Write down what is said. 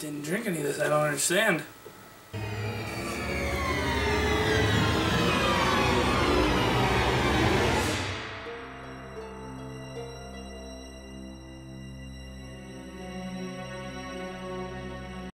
Didn't drink any of this, I don't understand.